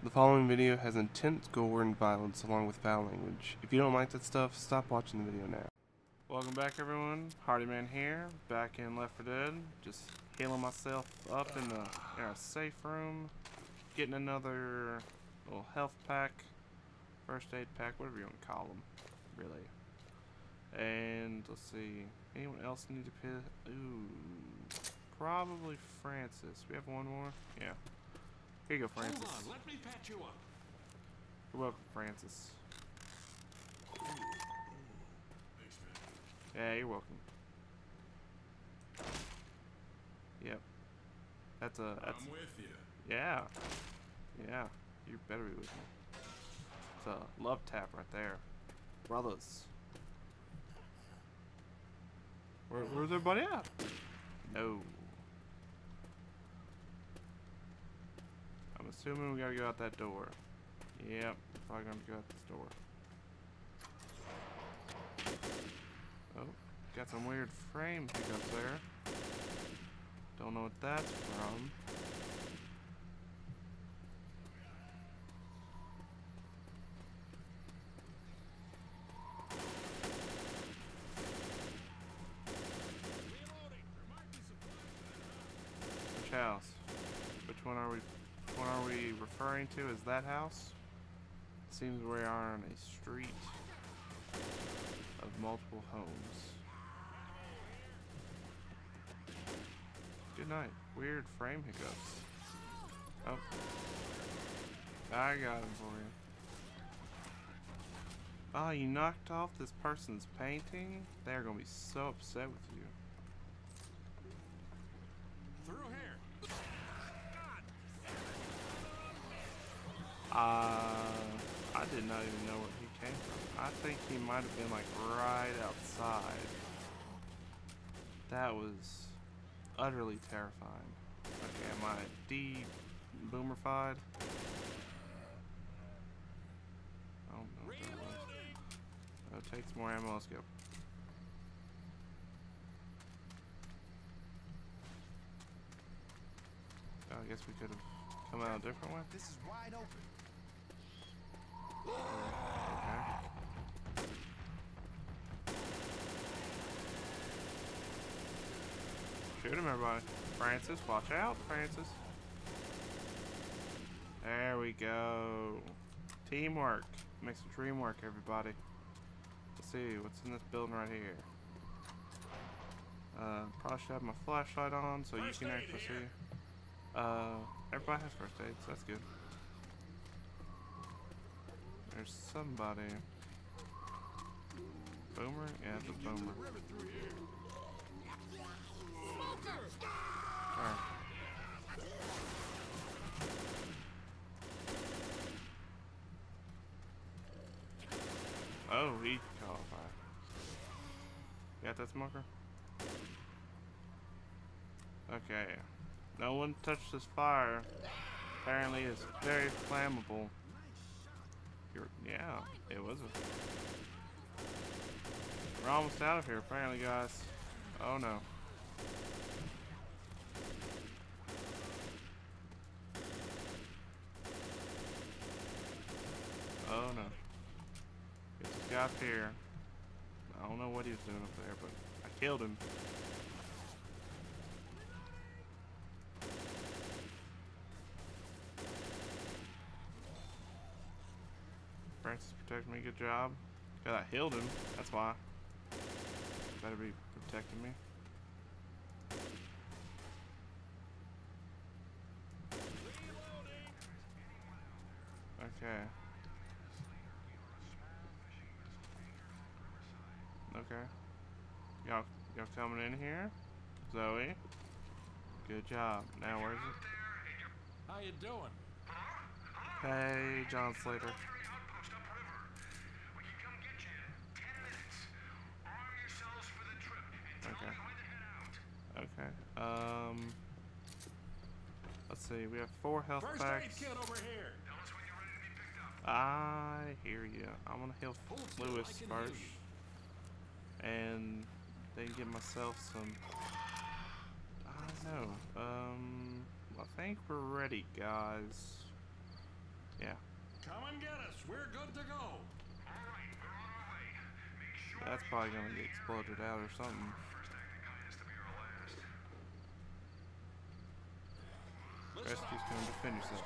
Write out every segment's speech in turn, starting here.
The following video has intense gore and violence along with foul language. If you don't like that stuff, stop watching the video now. Welcome back everyone, Hardy Man here, back in Left 4 Dead, just healing myself up in our safe room, getting another little health pack, first aid pack, whatever you want to call them, really. And let's see, anyone else need to piss? Ooh, probably Francis. We have one more? Yeah. Here you go, Francis. Hold on, let me pat you up. You're welcome, Francis. Thanks, man. Yeah, you're welcome. Yep. That's a... That's, I'm with you. Yeah. Yeah. You better be with me. It's a love tap right there. Brothers. Where's everybody at? No. I'm assuming we gotta go out that door. Yep, probably gonna go out this door. Oh, got some weird frame pickup there. Don't know what that's from. Which house? Which one are we? What are we referring to as that house? Seems we are on a street of multiple homes. Good night. Weird frame hiccups. Oh. I got him for you. Oh, you knocked off this person's painting? They're gonna be so upset with you. I did not even know where he came from. I think he might have been like right outside. That was utterly terrifying. Okay, am I de-boomerfied? I don't know what that was. Oh, it takes more ammo. Let's go. Oh, I guess we could have come out a different way. This is wide open. Okay. Shoot him, everybody. Francis, watch out, Francis. There we go. Teamwork makes the dream work, everybody. Let's see what's in this building right here. Probably should have my flashlight on so you can actually see. Everybody has first aid, so that's good. There's somebody. Boomer? Yeah, it's a boomer. Alright. Oh, he qualified. Got that smoker? Okay. No one touched this fire. Apparently it's very flammable. Yeah, it was a... We're almost out of here, apparently, guys. Oh, no. Oh, no. It's this guy up here. I don't know what he was doing up there, but I killed him. Francis protected me, good job. Because I healed him, that's why. Better be protecting me. Okay. Okay. Y'all coming in here? Zoe. Good job. Now where's it? How you doing? Hey, John Slater. Okay, let's see, we have 4 health packs. First aid kit over here. I hear you. I'm gonna heal Lewis first, and then give myself some, I don't know, I think we're ready, guys. Yeah. Come and get us. We're good to go. All right, we're on our way. Make sure that's probably gonna get exploded out or something. First act of kindness to be our last. Rescue's coming to finish us.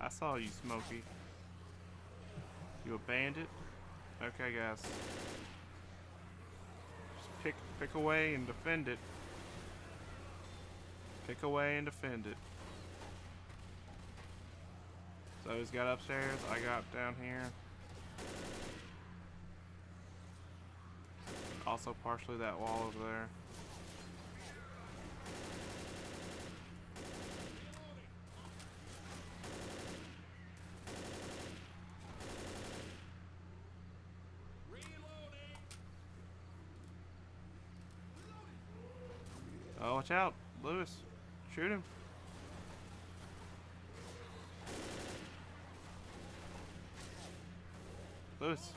I saw you, Smokey. You a bandit? Okay, guys. Just pick away and defend it. Pick away and defend it. So he's got upstairs, I got down here. Also partially that wall over there. Oh, watch out, Lewis. Shoot him. Lewis.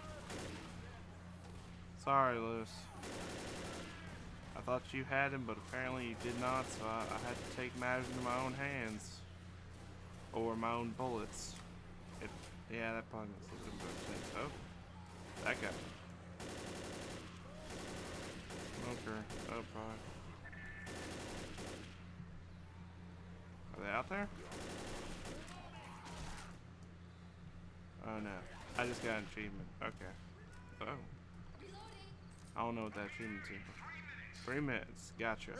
Sorry, Lewis. I thought you had him, but apparently you did not, so I had to take matters into my own hands. Or my own bullets. Yeah, that probably makes a little bit of sense. Oh, that guy. Smoker. Oh, probably. Are they out there? Oh no. I just got an achievement. Okay. Oh. I don't know what that achievement is. 3 minutes. Gotcha.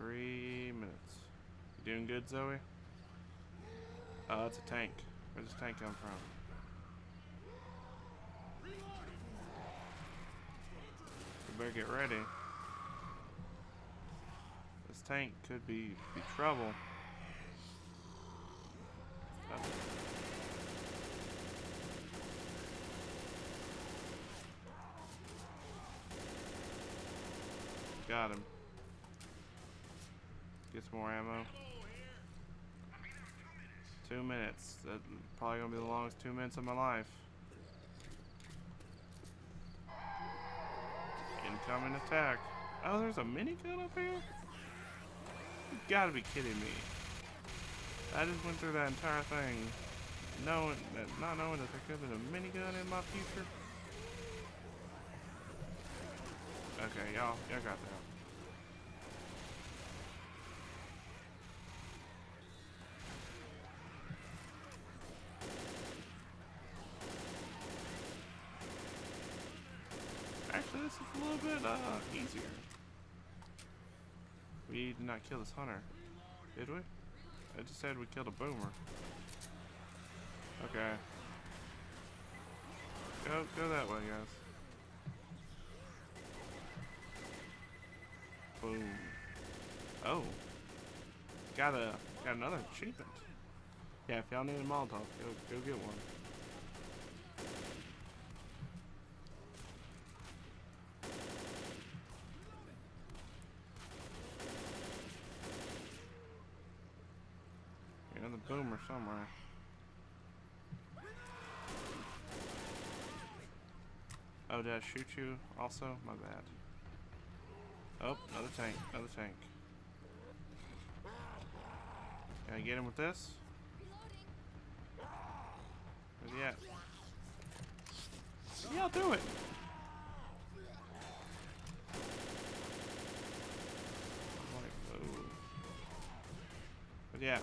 3 minutes. You doing good, Zoe? Oh, it's a tank. Where does the tank come from? You better get ready. This tank could be trouble. Got him. Get some more ammo. 2 minutes. That's probably gonna be the longest 2 minutes of my life. Incoming attack. Oh, there's a minigun up here? You gotta be kidding me. I just went through that entire thing not knowing that there could have been a minigun in my future. Okay, y'all got that. Actually, this is a little bit easier. We did not kill this hunter, did we? I just said we killed a boomer. Okay. Go that way, guys. Boom. Oh. Got another achievement. Yeah, if y'all need a Molotov, go get one. Another boomer somewhere. Oh, did I shoot you also? My bad. Oh, another tank. Can I get him with this? Where's he at? Yeah, I'll do it! I'm like, oh. Where's he at?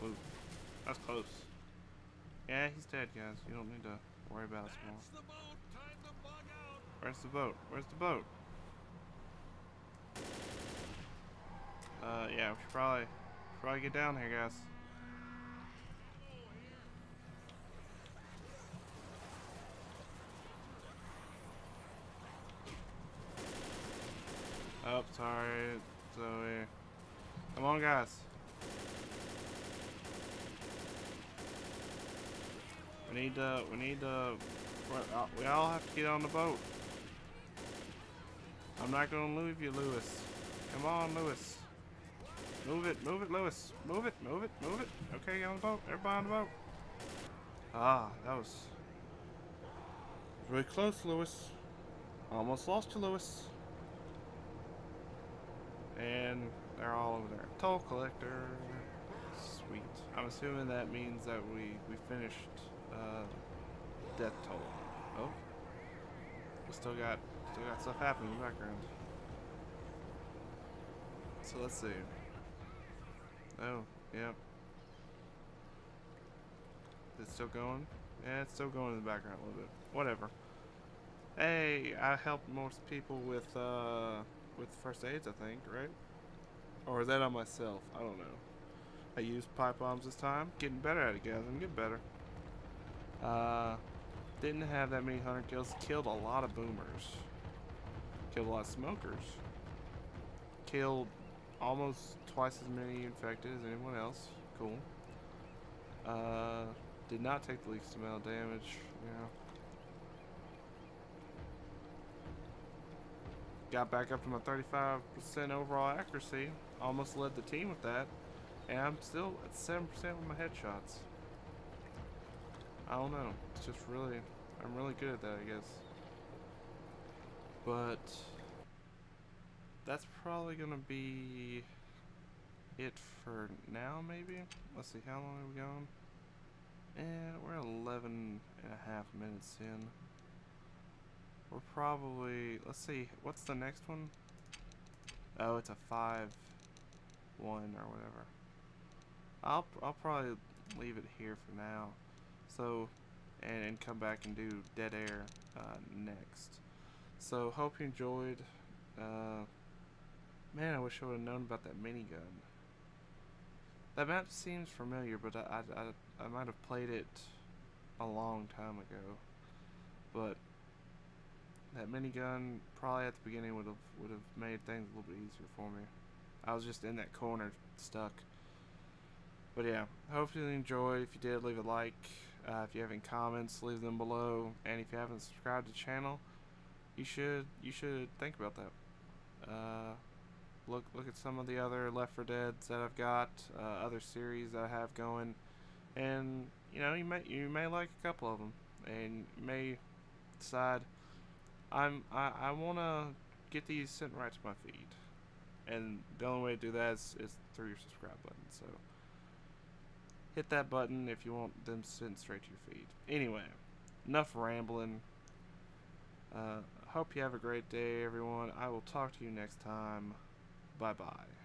Whoa. That's close. Yeah, he's dead, guys. You don't need to worry about us more. Where's the boat? Where's the boat? Yeah, we should probably get down here, guys. Oh, sorry, Zoe. Come on, guys. We all have to get on the boat. I'm not gonna leave you, Lewis. Come on, Lewis. Move it, Lewis. Move it. Okay, get on the boat. Everybody on the boat. Ah, that was very close, Lewis. Almost lost to Lewis. And they're all over there. Toll collector. Sweet. I'm assuming that means that we finished Death Toll. Oh. We still got stuff happening in the background. So let's see. Oh, yeah. It's still going? Yeah, it's still going in the background a little bit. Whatever. Hey, I helped most people with first aids, I think, right? Or is that on myself? I don't know. I used pipe bombs this time. Getting better at it, guys. I'm getting better. Didn't have that many hunter kills. Killed a lot of boomers. Killed a lot of smokers. Killed almost twice as many infected as anyone else. Cool. Did not take the least amount of damage. Yeah. Got back up to my 35% overall accuracy. Almost led the team with that. And I'm still at 7% with my headshots. I don't know. It's just really... I'm really good at that, I guess. But... that's probably gonna be... it for now, maybe? Let's see, how long are we going? And we're 11 and a half minutes in. We're probably, let's see, what's the next one? Oh, it's a 5-1 or whatever. I'll probably leave it here for now. So, and come back and do Dead Air next. So, hope you enjoyed. Man, I wish I would have known about that minigun. That map seems familiar, but I might have played it a long time ago. But that minigun probably at the beginning would have made things a little bit easier for me. I was just in that corner stuck. But yeah, hope you enjoyed. If you did, leave a like. If you have any comments, leave them below. And if you haven't subscribed to the channel, you should think about that. Look at some of the other Left 4 Deads that I've got, other series that I have going, and you know you may like a couple of them, and you may decide. I want to get these sent right to my feed, and the only way to do that is through your subscribe button, so hit that button if you want them sent straight to your feed. Anyway, enough rambling. Hope you have a great day, everyone. I will talk to you next time. Bye-bye.